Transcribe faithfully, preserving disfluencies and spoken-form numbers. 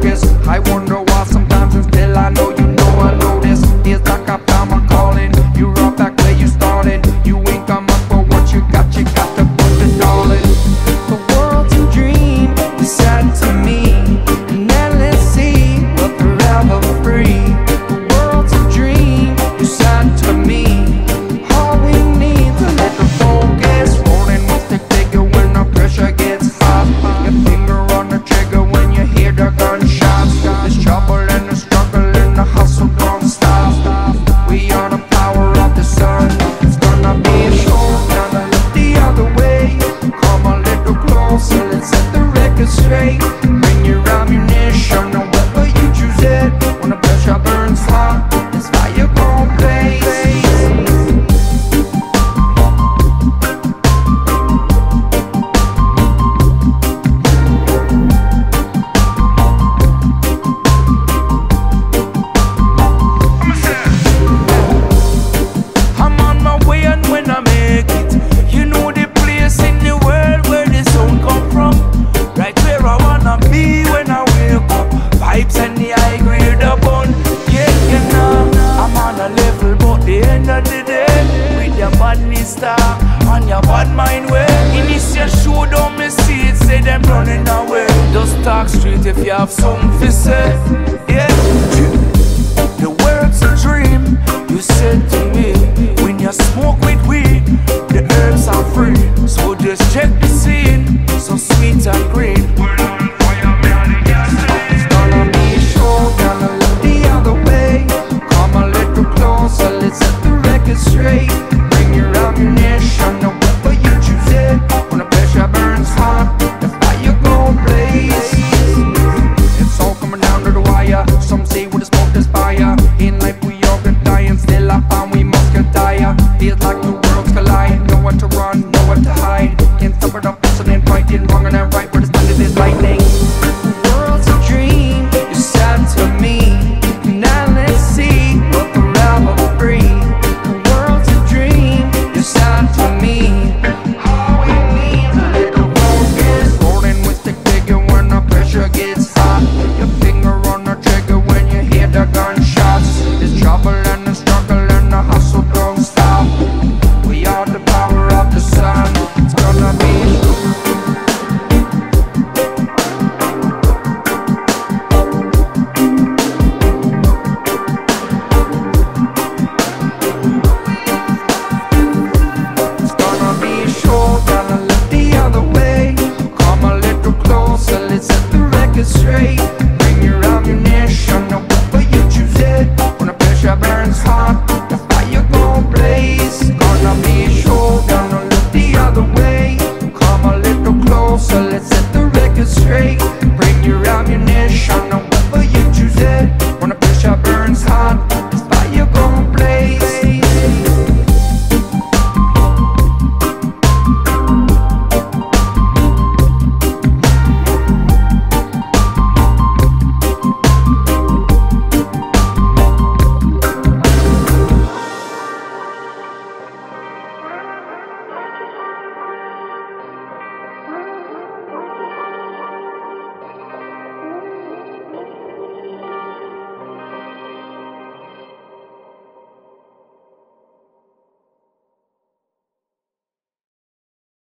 focus. I wonder why sometimes, and still I know you know I know this. It's like I found my calling. You're right back where you started. You ain't come up for what you got. You got to put the darling. The world's a dream, you said to me, an endless sea, but forever free. The world's a dream, you said to me. All we need to let the focus. Rolling with the figure when the pressure gets hot. Your finger on the trigger when you hear the gunshots. There's trouble and the struggle and the hustle don't stop. We are the power of the sun. It's gonna be a show. Gotta look the other way. Come a little closer, let's set the record straight. Bring your ammunition, however you choose it. When the pressure burns hot, it's fire gon' blaze. On your bad mind way, initial show down me see it, say them running away. Just talk straight if you have something to say. Yeah, the world's a dream, you said to me. When you smoke with weed, the herbs are free. So just check the scene, so sweet and green. It's gonna be a show, gonna look the other way. Come a little closer, let's set the record straight. Ammunition, however you choose it. When the pressure burns hot, the fire gon' blaze. It's all coming down to the wire. Some say with the smoke there's fire. In life we all could die, and still I find we must retire. Feels like the worlds collide. Nowhere to run, nowhere to hide. Can't stop it, I'm pissing and fighting. Wrong and I'm right, but it's thunder, there's lightning. The world's a dream, you said to me. Now let's see what the love of free. Straight.